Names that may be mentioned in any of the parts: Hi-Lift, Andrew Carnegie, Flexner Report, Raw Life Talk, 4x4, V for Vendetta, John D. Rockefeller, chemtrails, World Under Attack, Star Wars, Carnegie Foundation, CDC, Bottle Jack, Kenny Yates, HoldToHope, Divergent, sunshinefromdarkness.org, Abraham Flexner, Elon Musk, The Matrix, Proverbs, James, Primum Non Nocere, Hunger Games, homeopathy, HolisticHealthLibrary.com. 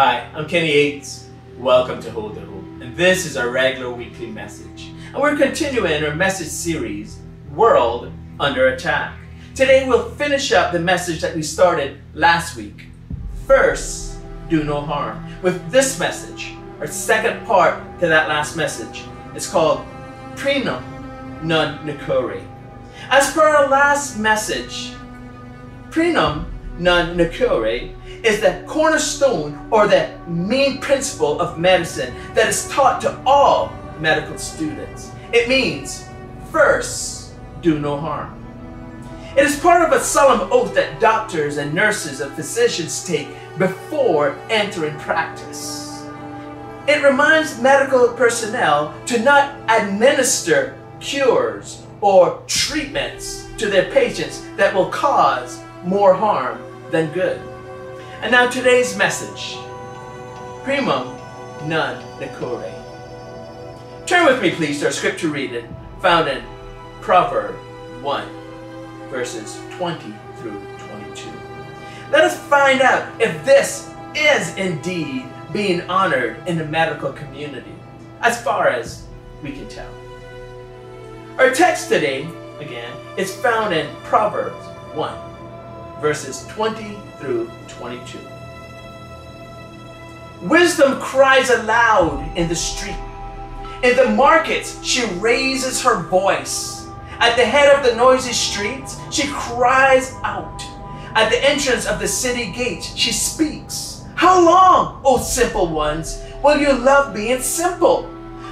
Hi, I'm Kenny Yates. Welcome to Hold the Hope, and this is our regular weekly message. And we're continuing our message series, World Under Attack. Today we'll finish up the message that we started last week, First, Do No Harm. With this message, our second part to that last message, it's called Primum Non Nocere. As per our last message, Primum Non Nocere is the cornerstone or the main principle of medicine that is taught to all medical students. It means, first, do no harm. It is part of a solemn oath that doctors and nurses and physicians take before entering practice. It reminds medical personnel to not administer cures or treatments to their patients that will cause more harm than good. And now today's message, Primum Non Nocere. Turn with me please to our scripture reading found in Proverbs 1, verses 20 through 22. Let us find out if this is indeed being honored in the medical community, as far as we can tell. Our text today, again, is found in Proverbs 1, verses 20 through 22. Wisdom cries aloud in the street. In the markets, she raises her voice. At the head of the noisy streets, she cries out. At the entrance of the city gates, she speaks. How long, O simple ones, will you love being simple?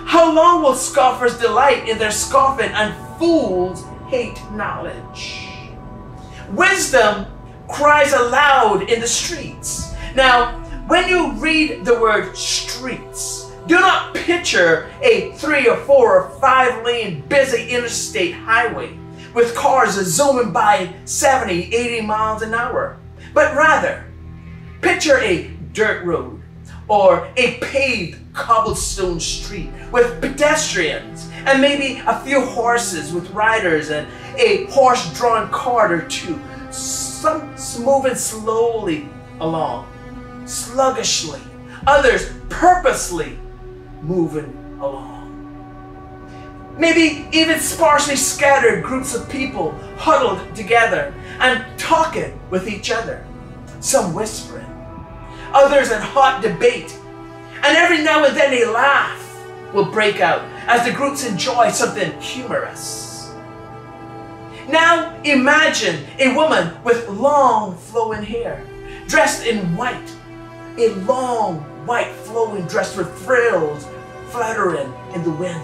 How long will scoffers delight in their scoffing and fools hate knowledge? Wisdom cries aloud in the streets. Now, when you read the word streets, do not picture a 3-, 4-, or 5-lane busy interstate highway with cars zooming by 70, 80 miles an hour. But rather, picture a dirt road or a paved cobblestone street with pedestrians and maybe a few horses with riders and a horse-drawn cart or two, some moving slowly along, sluggishly, others purposely moving along. Maybe even sparsely scattered groups of people huddled together and talking with each other, some whispering, others in hot debate, and every now and then a laugh will break out as the groups enjoy something humorous. Now imagine a woman with long flowing hair, dressed in white, a long white flowing dress with frills fluttering in the wind,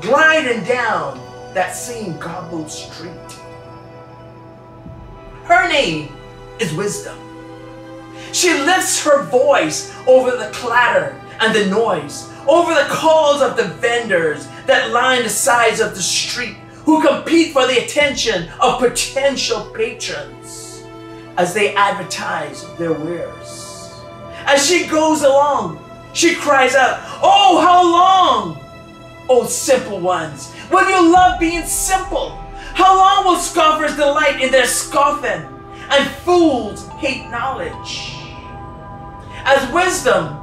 gliding down that same cobbled street. Her name is Wisdom. She lifts her voice over the clatter and the noise, over the calls of the vendors that line the sides of the street, who compete for the attention of potential patrons as they advertise their wares. As she goes along, she cries out, "Oh, how long, oh simple ones, will you love being simple? How long will scoffers delight in their scoffing and fools hate knowledge?" As Wisdom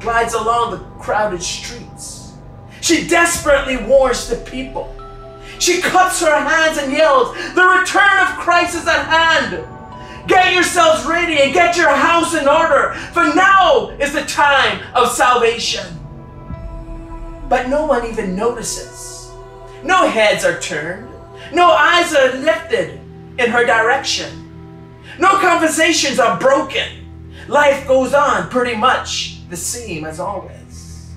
glides along the crowded streets, she desperately warns the people. She cups her hands and yells, "The return of Christ is at hand. Get yourselves ready and get your house in order, for now is the time of salvation." But no one even notices. No heads are turned. No eyes are lifted in her direction. No conversations are broken. Life goes on pretty much the same as always.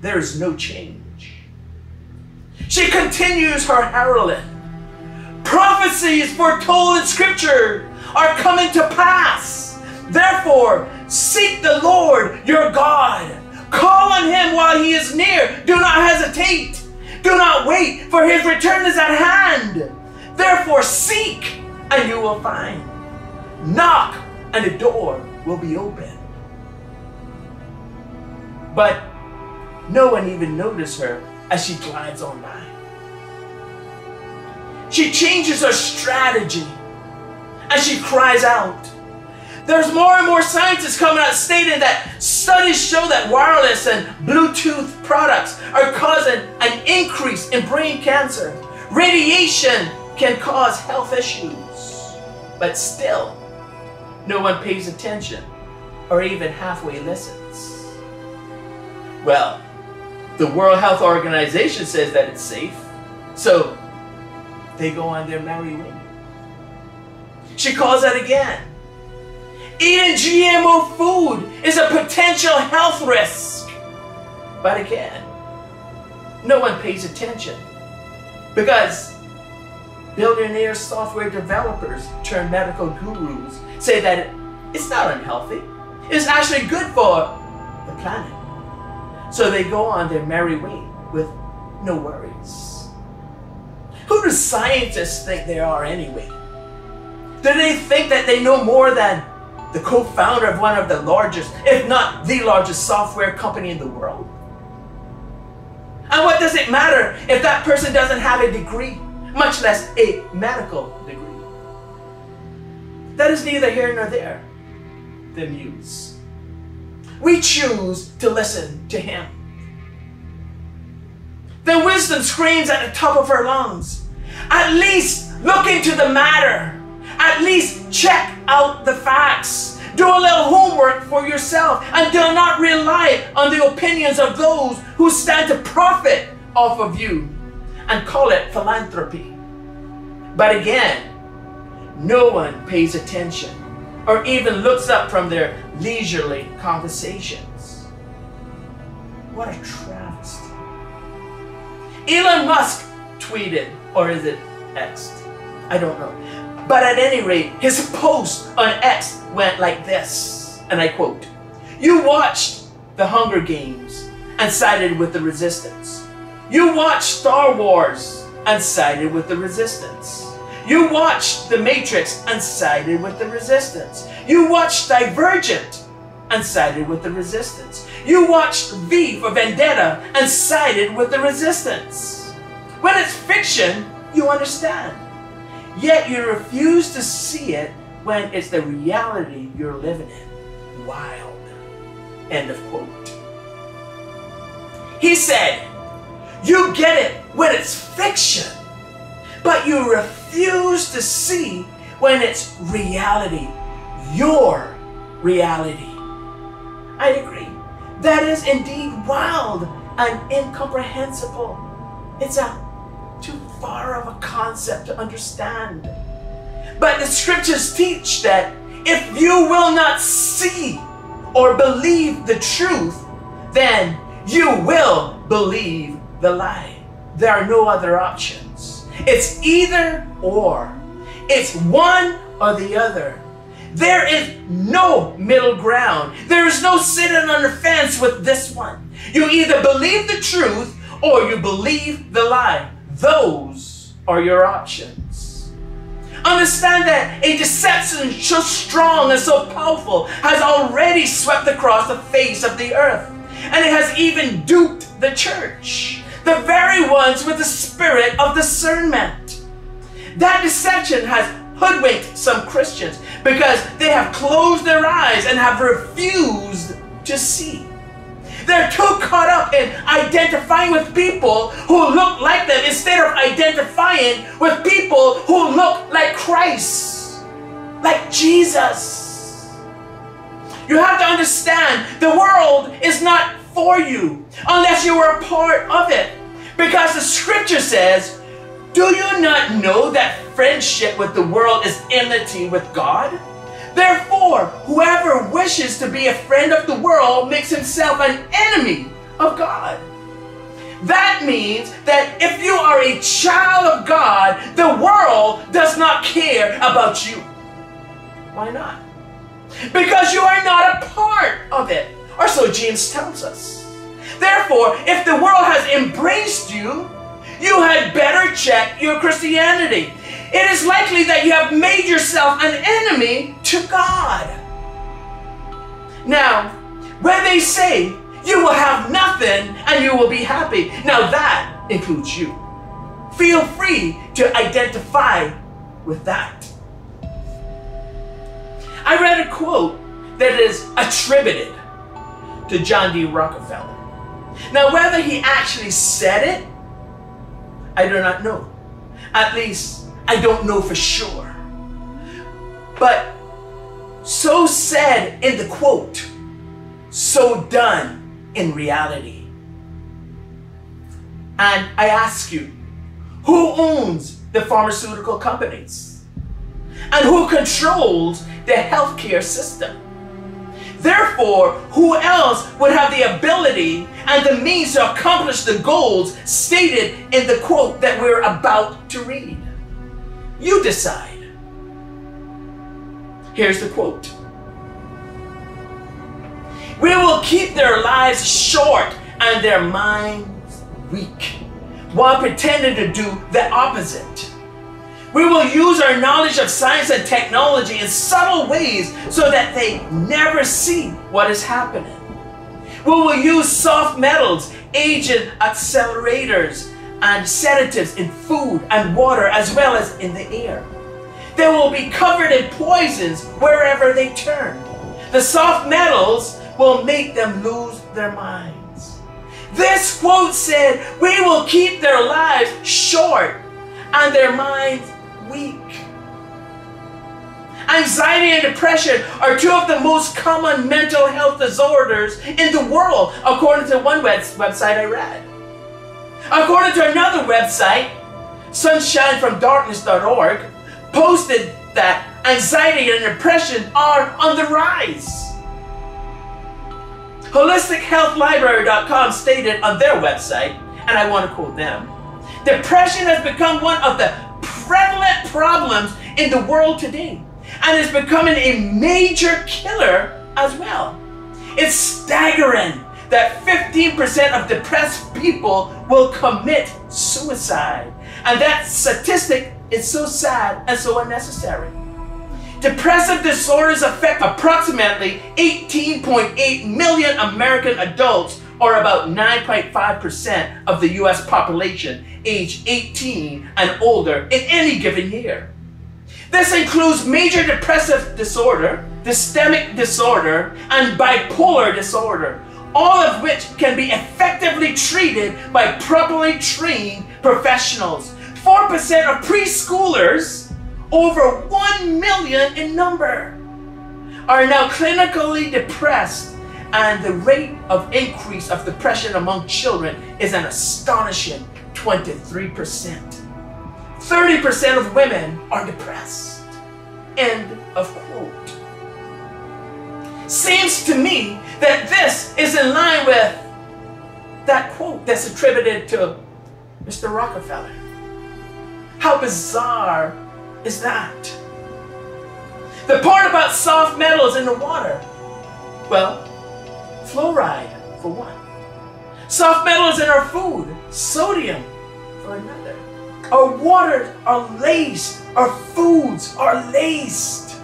There is no change. She continues her heralding. "Prophecies foretold in Scripture are coming to pass. Therefore, seek the Lord your God. Call on him while he is near. Do not hesitate. Do not wait, for his return is at hand. Therefore, seek, and you will find. Knock, and the door will be open." But no one even noticed her as she glides on by. She changes her strategy and she cries out, There's more and more scientists coming out stating that studies show that wireless and Bluetooth products are causing an increase in brain cancer. Radiation can cause health issues. But still, no one pays attention or even halfway listens. Well, the World Health Organization says that it's safe, so they go on their merry way. She calls that again. Eating GMO food is a potential health risk. But again, no one pays attention because billionaire software developers turned medical gurus say that it's not unhealthy. It's actually good for the planet. So they go on their merry way with no worries. Who do scientists think they are anyway? Do they think that they know more than the co-founder of one of the largest, if not the largest, software company in the world? And what does it matter if that person doesn't have a degree, much less a medical degree? That is neither here nor there. The muse. We choose to listen to him. The wisdom screams at the top of her lungs. At least look into the matter. At least check out the facts. Do a little homework for yourself and do not rely on the opinions of those who stand to profit off of you and call it philanthropy. But again, no one pays attention or even looks up from their leisurely conversations. What a travesty. Elon Musk tweeted, or is it X'd? I don't know. But at any rate, his post on X went like this, and I quote, "You watched the Hunger Games and sided with the resistance. You watched Star Wars and sided with the resistance. You watched The Matrix and sided with the resistance. You watched Divergent and sided with the resistance. You watched V for Vendetta and sided with the resistance." When it's fiction, you understand. Yet you refuse to see it when it's the reality you're living in. Wild. End of quote. He said, you get it when it's fiction, but you refuse to see when it's reality. Your reality. I agree. That is indeed wild and incomprehensible. It's a too far of a concept to understand. But the scriptures teach that if you will not see or believe the truth, then you will believe the lie. There are no other options. It's either or. It's one or the other. There is no middle ground. There is no sitting on the fence with this one. You either believe the truth or you believe the lie. Those are your options. Understand that a deception so strong and so powerful has already swept across the face of the earth, and it has even duped the church, the very ones with the spirit of discernment. That deception has hoodwinked some Christians because they have closed their eyes and have refused to see. They're too caught up in identifying with people who look like them instead of identifying with people who look like Christ, like Jesus. You have to understand the world is not for you unless you are a part of it. Because the scripture says, do you not know that friendship with the world is enmity with God? Therefore, whoever wishes to be a friend of the world makes himself an enemy of God. That means that if you are a child of God, the world does not care about you. Why not? Because you are not a part of it, or so James tells us. Therefore, if the world has embraced you, you had better check your Christianity. It is likely that you have made yourself an enemy to God. Now, when they say, you will have nothing and you will be happy, now that includes you. Feel free to identify with that. I read a quote that is attributed to John D. Rockefeller. Now, whether he actually said it, I do not know. At least, I don't know for sure. But so said in the quote, so done in reality. And I ask you, who owns the pharmaceutical companies? And who controls the healthcare system? Therefore, who else would have the ability and the means to accomplish the goals stated in the quote that we're about to read? You decide. Here's the quote. We will keep their lives short and their minds weak, while pretending to do the opposite. We will use our knowledge of science and technology in subtle ways so that they never see what is happening. We will use soft metals, agent accelerators, and sedatives in food and water as well as in the air. They will be covered in poisons wherever they turn. The soft metals will make them lose their minds. This quote said, we will keep their lives short and their minds weak. Anxiety and depression are two of the most common mental health disorders in the world, according to one website I read. According to another website, sunshinefromdarkness.org, posted that anxiety and depression are on the rise. HolisticHealthLibrary.com stated on their website, and I want to quote them, depression has become one of the prevalent problems in the world today, and is becoming a major killer as well. It's staggering that 15% of depressed people will commit suicide, and that statistic is so sad and so unnecessary. Depressive disorders affect approximately 18.8 million American adults, or about 9.5% of the US population age 18 and older in any given year. This includes major depressive disorder, systemic disorder, and bipolar disorder, all of which can be effectively treated by properly trained professionals. 4% of preschoolers, over 1 million in number, are now clinically depressed, and the rate of increase of depression among children is an astonishing 23%. 30% of women are depressed. End of quote. Seems to me that this is in line with that quote that's attributed to Mr. Rockefeller. How bizarre is that? The part about soft metals in the water. Well, fluoride for one. Soft metals in our food, sodium for another. Our waters are laced, our foods are laced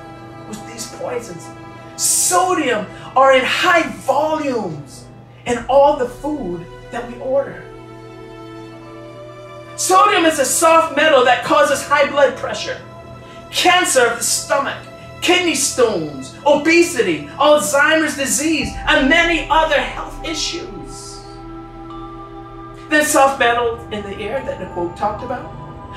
with these poisons. Sodium are in high volumes in all the food that we order. Sodium is a soft metal that causes high blood pressure, cancer of the stomach, kidney stones, obesity, Alzheimer's disease, and many other health issues. Then soft metals in the air that Nicole talked about?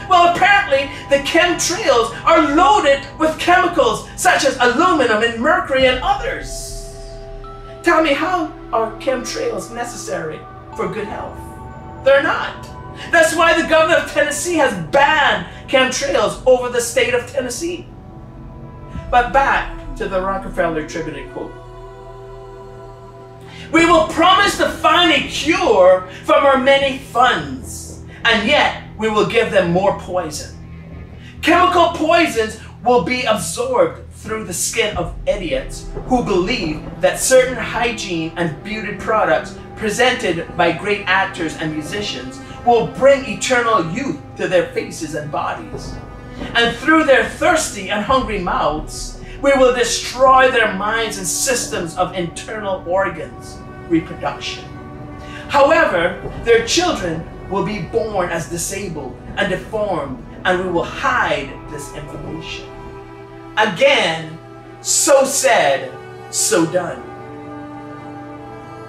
Well, apparently the chemtrails are loaded with chemicals such as aluminum and mercury and others. Tell me, how are chemtrails necessary for good health? They're not. That's why the governor of Tennessee has banned chemtrails over the state of Tennessee. But back to the Rockefeller attributed quote. We will promise to find a cure from our many funds, and yet we will give them more poison. Chemical poisons will be absorbed through the skin of idiots who believe that certain hygiene and beauty products presented by great actors and musicians will bring eternal youth to their faces and bodies. And through their thirsty and hungry mouths, we will destroy their minds and systems of internal organs, reproduction. However, their children will be born as disabled and deformed, and we will hide this information. Again, so said, so done.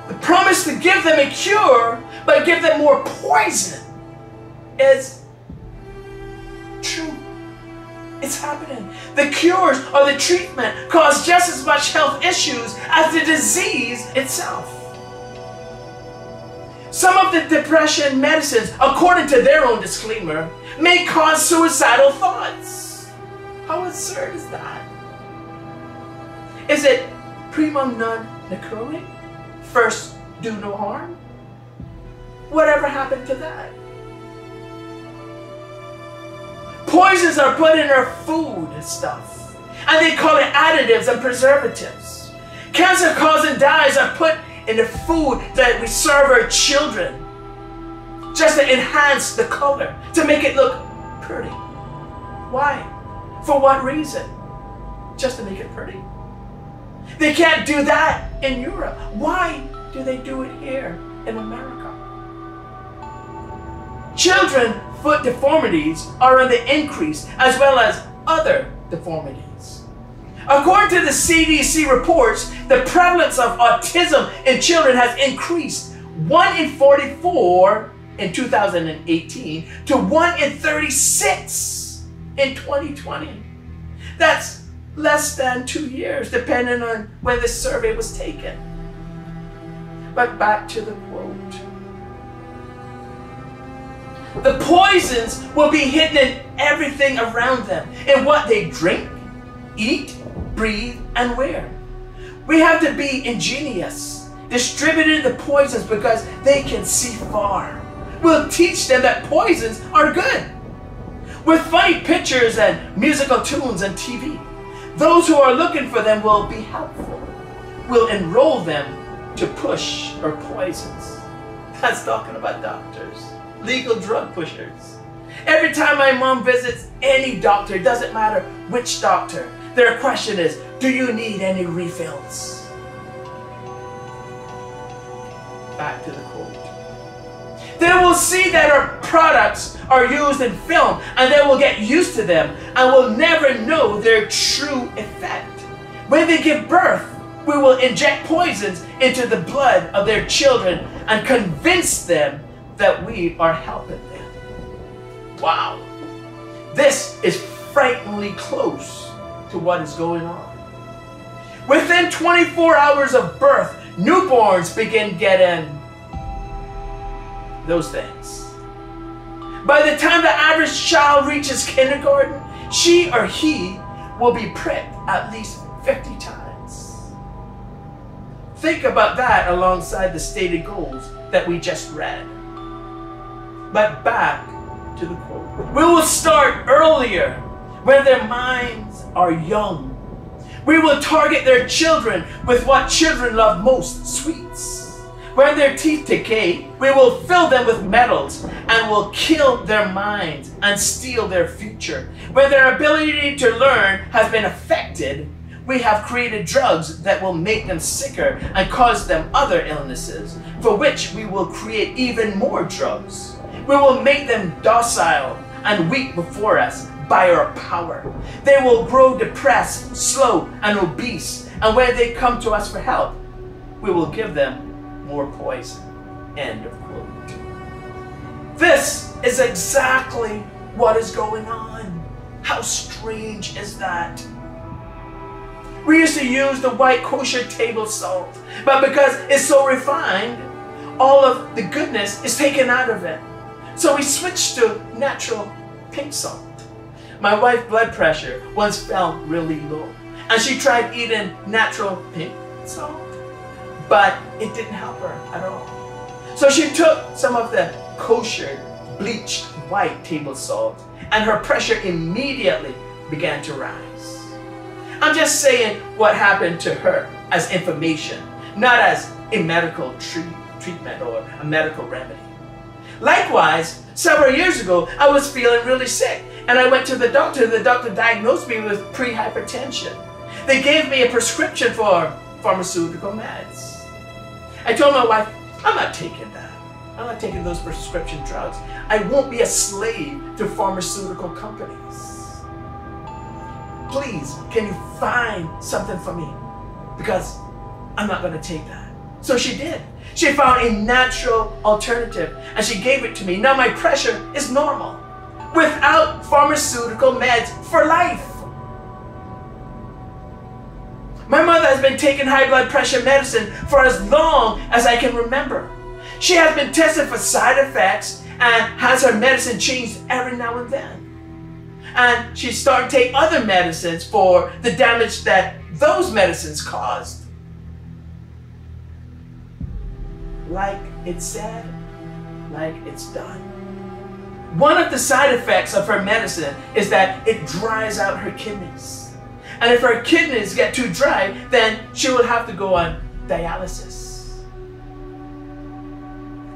The promise to give them a cure, but give them more poison, is true. It's happening. The cures or the treatment cause just as much health issues as the disease itself. Some of the depression medicines, according to their own disclaimer, may cause suicidal thoughts. How absurd is that? Is it primum non nocere? First, do no harm? Whatever happened to that? Poisons are put in our food and stuff, and they call it additives and preservatives. Cancer-causing dyes are put in the food that we serve our children, just to enhance the color, to make it look pretty. Why? For what reason? Just to make it pretty. They can't do that in Europe. Why do they do it here in America? Children's foot deformities are on the increase, as well as other deformities. According to the CDC reports, the prevalence of autism in children has increased 1 in 44 in 2018 to 1 in 36 in 2020. That's less than 2 years, depending on when this survey was taken. But back to the quote. The poisons will be hidden in everything around them, in what they drink, eat, breathe, and wear. We have to be ingenious, distributing the poisons because they can see far. We'll teach them that poisons are good. With funny pictures and musical tunes and TV, those who are looking for them will be helpful. We'll enroll them to push our poisons. That's talking about doctors. Legal drug pushers. Every time my mom visits any doctor, it doesn't matter which doctor, their question is, do you need any refills? Back to the quote. They will see that our products are used in film, and they will get used to them and will never know their true effect. When they give birth, we will inject poisons into the blood of their children and convince them that we are helping them. Wow. This is frighteningly close to what is going on. Within 24 hours of birth, newborns begin getting those things. By the time the average child reaches kindergarten, she or he will be pricked at least 50 times. Think about that alongside the stated goals that we just read. But back to the quote. We will start earlier when their minds are young. We will target their children with what children love most, sweets. When their teeth decay, we will fill them with metals and will kill their minds and steal their future. When their ability to learn has been affected, we have created drugs that will make them sicker and cause them other illnesses, for which we will create even more drugs. We will make them docile and weak before us by our power. They will grow depressed, slow, and obese, and when they come to us for help, we will give them more poison. End of quote. This is exactly what is going on. How strange is that? We used to use the white kosher table salt, but because it's so refined, all of the goodness is taken out of it. So we switched to natural pink salt. My wife's blood pressure once fell really low, and she tried eating natural pink salt, but it didn't help her at all. So she took some of the kosher, bleached white table salt, and her pressure immediately began to rise. I'm just saying what happened to her as information, not as a medical treatment or a medical remedy. Likewise, several years ago, I was feeling really sick, and I went to the doctor. The doctor diagnosed me with prehypertension. They gave me a prescription for pharmaceutical meds. I told my wife, I'm not taking that. I'm not taking those prescription drugs. I won't be a slave to pharmaceutical companies. please, can you find something for me? Because I'm not going to take that. So she did. She found a natural alternative and she gave it to me. Now my pressure is normal without pharmaceutical meds for life. My mother has been taking high blood pressure medicine for as long as I can remember. She has been tested for side effects and has her medicine changed every now and then. And she started to take other medicines for the damage that those medicines caused. Like it's said, like it's done. One of the side effects of her medicine is that it dries out her kidneys. And if her kidneys get too dry, then she will have to go on dialysis.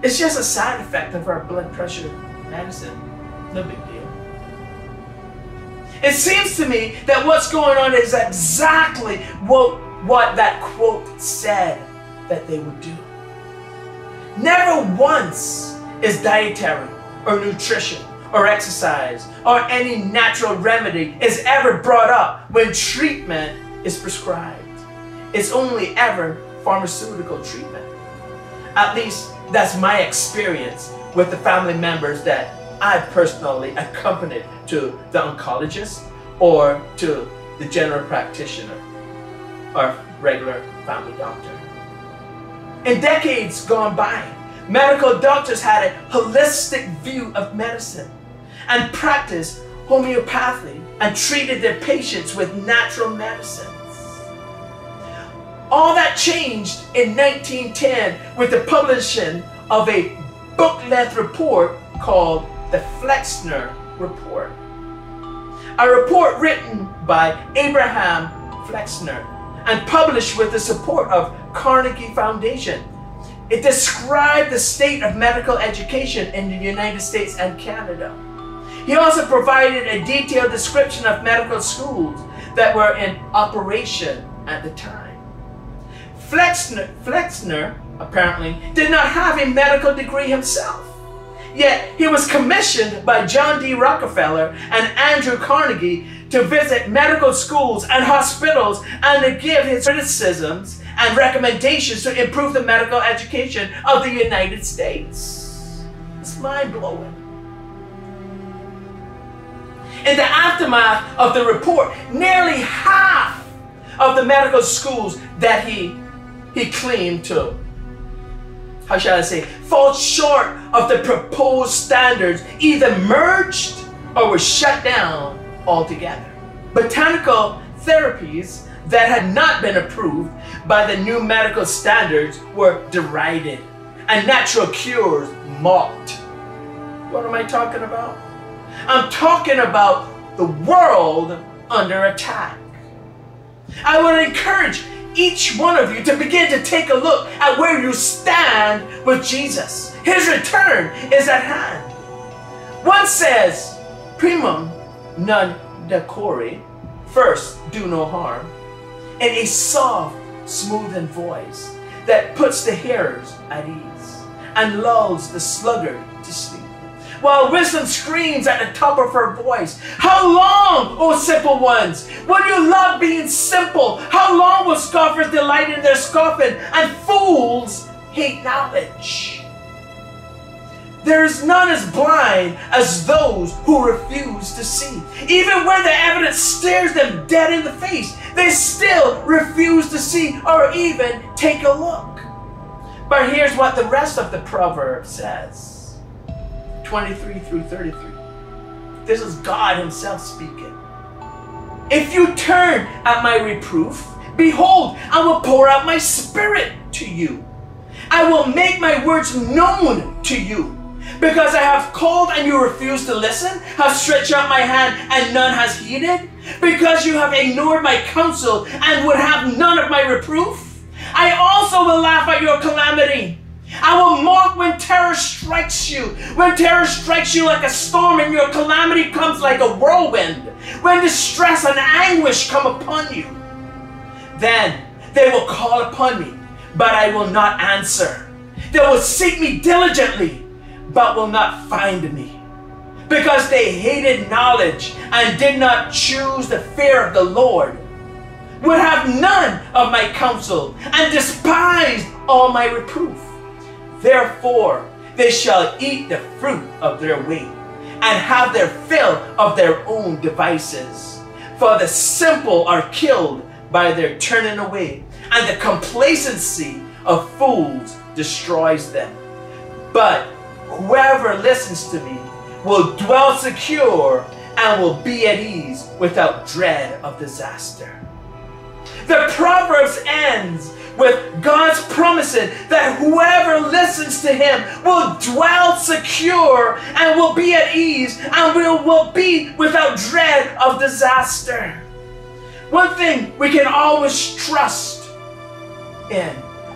It's just a side effect of her blood pressure medicine. No big deal. It seems to me that what's going on is exactly what that quote said that they would do. Never once is dietary or nutrition or exercise or any natural remedy is ever brought up when treatment is prescribed. It's only ever pharmaceutical treatment. At least that's my experience with the family members that I personally accompanied to the oncologist or to the general practitioner or regular family doctor. In decades gone by, medical doctors had a holistic view of medicine and practiced homeopathy and treated their patients with natural medicines. All that changed in 1910 with the publishing of a book-length report called the Flexner Report. A report written by Abraham Flexner and published with the support of Carnegie Foundation. It described the state of medical education in the United States and Canada. He also provided a detailed description of medical schools that were in operation at the time. Flexner apparently did not have a medical degree himself. Yet he was commissioned by John D. Rockefeller and Andrew Carnegie to visit medical schools and hospitals and to give his criticisms and recommendations to improve the medical education of the United States. It's mind-blowing. In the aftermath of the report, nearly half of the medical schools that he claimed to, how shall I say, fall short of the proposed standards, either merged or were shut down altogether. Botanical therapies that had not been approved by the new medical standards were derided and natural cures mocked. What am I talking about? I'm talking about the world under attack. I would encourage each one of you to begin to take a look at where you stand with Jesus. His return is at hand. One says, Primum Non Nocere, first, do no harm, in a soft, smoothing voice that puts the hearers at ease and lulls the sluggard to sleep, while wisdom screams at the top of her voice, how long, O simple ones, will you love being simple? How long will scoffers delight in their scoffing and fools hate knowledge? There is none as blind as those who refuse to see. Even when the evidence stares them dead in the face, they still refuse to see or even take a look. But here's what the rest of the proverb says. 23 through 33. This is God himself speaking. If you turn at my reproof, behold, I will pour out my spirit to you. I will make my words known to you. Because I have called and you refuse to listen, have stretched out my hand and none has heeded. Because you have ignored my counsel and would have none of my reproof, I also will laugh at your calamity. I will mock when terror strikes you. When terror strikes you like a storm and your calamity comes like a whirlwind. When distress and anguish come upon you. Then they will call upon me, but I will not answer. They will seek me diligently, but will not find me. because they hated knowledge and did not choose the fear of the Lord, would have none of my counsel and despised all my reproof. Therefore, they shall eat the fruit of their way and have their fill of their own devices. For the simple are killed by their turning away, and the complacency of fools destroys them. But whoever listens to me will dwell secure and will be at ease without dread of disaster. The Proverbs ends with God's promising that whoever listens to him will dwell secure and will be at ease and will be without dread of disaster. One thing we can always trust in,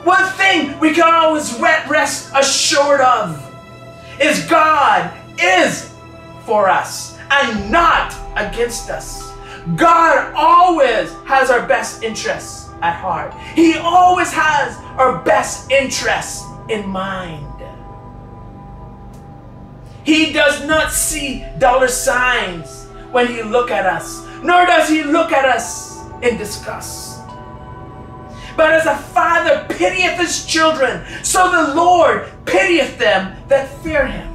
one thing we can always rest assured of, is God is for us and not against us. God always has our best interests at heart. He always has our best interests in mind. He does not see dollar signs when he looks at us, nor does he look at us in disgust. But as a father pitieth his children, so the Lord pitieth them that fear him.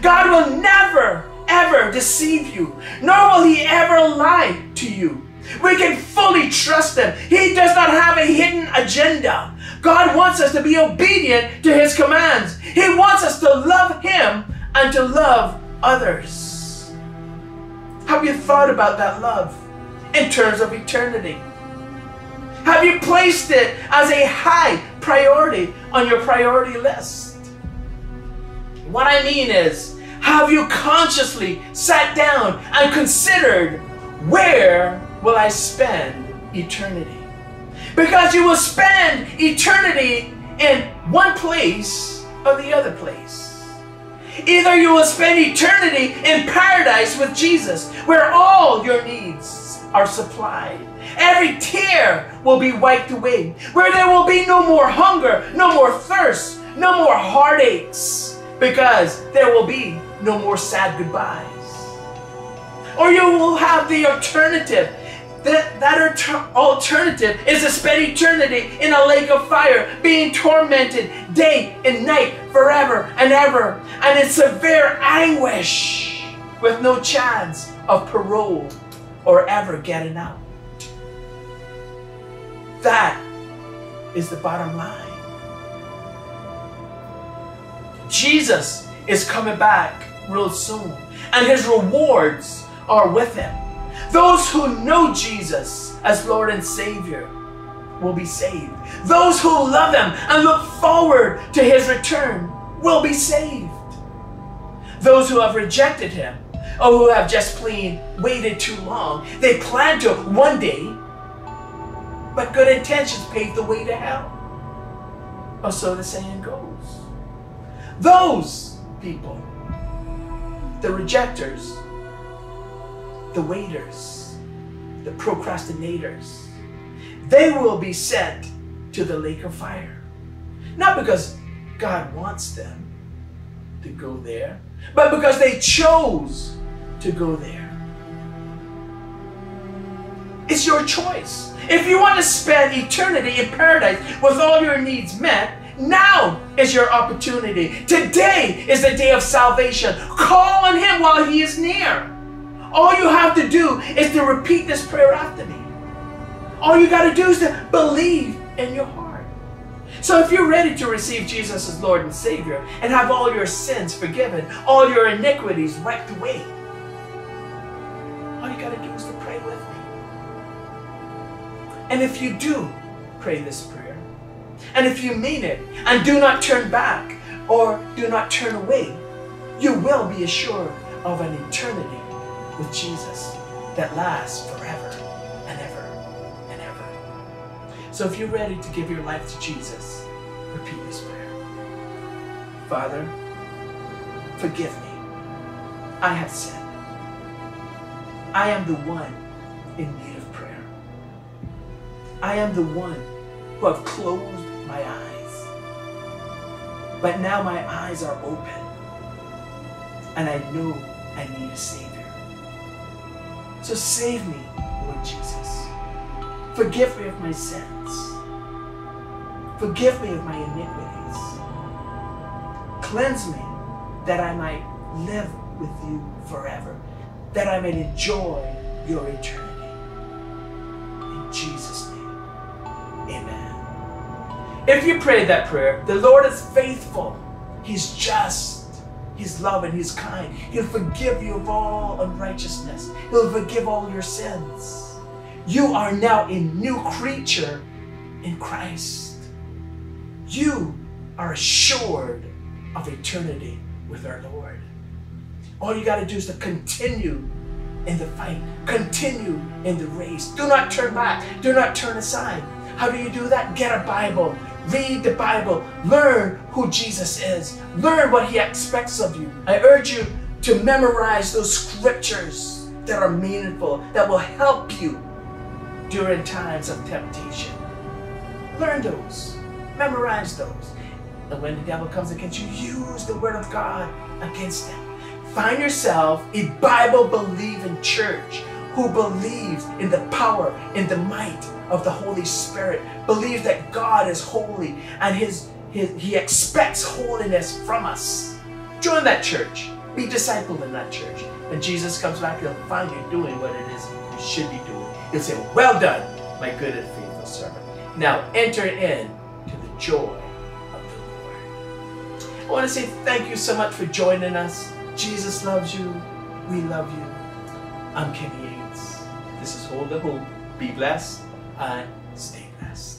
God will never ever deceive you, nor will he ever lie to you. We can fully trust him. He does not have a hidden agenda. God wants us to be obedient to his commands. He wants us to love him and to love others. Have you thought about that love in terms of eternity? Have you placed it as a high priority on your priority list? What I mean is, have you consciously sat down and considered, where will I spend eternity? Because you will spend eternity in one place or the other place. Either you will spend eternity in paradise with Jesus, where all your needs are supplied. Every tear will be wiped away, where there will be no more hunger, no more thirst, no more heartaches, because there will be no more sad goodbyes. Or you will have the alternative. That alternative is to spend eternity in a lake of fire, being tormented day and night, forever and ever, and in severe anguish, with no chance of parole or ever getting out. That is the bottom line. Jesus is coming back real soon, and his rewards are with him. Those who know Jesus as Lord and Savior will be saved. Those who love him and look forward to his return will be saved. Those who have rejected him or who have just plain waited too long, they plan to one day, but good intentions pave the way to hell. Or so the saying goes. Those people, the rejectors, the waiters, the procrastinators, they will be sent to the lake of fire. Not because God wants them to go there, but because they chose to go there. It's your choice. If you want to spend eternity in paradise with all your needs met, now is your opportunity. Today is the day of salvation. Call on him while he is near. All you have to do is to repeat this prayer after me. All you got to do is to believe in your heart. So if you're ready to receive Jesus as Lord and Savior and have all your sins forgiven, all your iniquities wiped away, all you got to do is to pray with me. And if you do pray this prayer, and if you mean it and do not turn back or do not turn away, you will be assured of an eternity with Jesus that lasts forever and ever and ever. So if you're ready to give your life to Jesus, repeat this prayer. Father, forgive me. I have sinned. I am the one in need of prayer. I am the one who have closed my eyes, but now my eyes are open. and I know I need a Savior. So save me, Lord Jesus. Forgive me of my sins. Forgive me of my iniquities. Cleanse me that I might live with you forever, that I may enjoy your eternity. In Jesus' name, amen. If you prayed that prayer, the Lord is faithful. He's just. He's loving. He's kind. He'll forgive you of all unrighteousness. He'll forgive all your sins. You are now a new creature in Christ. You are assured of eternity with our Lord. All you got to do is to continue in the fight. Continue in the race. Do not turn back. Do not turn aside. How do you do that? Get a Bible. Read the Bible. Learn who Jesus is. Learn what He expects of you. I urge you to memorize those scriptures that are meaningful, that will help you during times of temptation. Learn those. Memorize those. And when the devil comes against you, use the Word of God against him. Find yourself a Bible-believing church who believes in the power, in the might of the Holy Spirit. Believe that God is holy and He expects holiness from us. Join that church. Be discipled in that church. When Jesus comes back, He'll find you doing what it is you should be doing. He'll say, well done, my good and faithful servant. Now enter in to the joy of the Lord. I want to say thank you so much for joining us. Jesus loves you. We love you. I'm Kenny Yates. This is HoldToHope. Be blessed and stay blessed.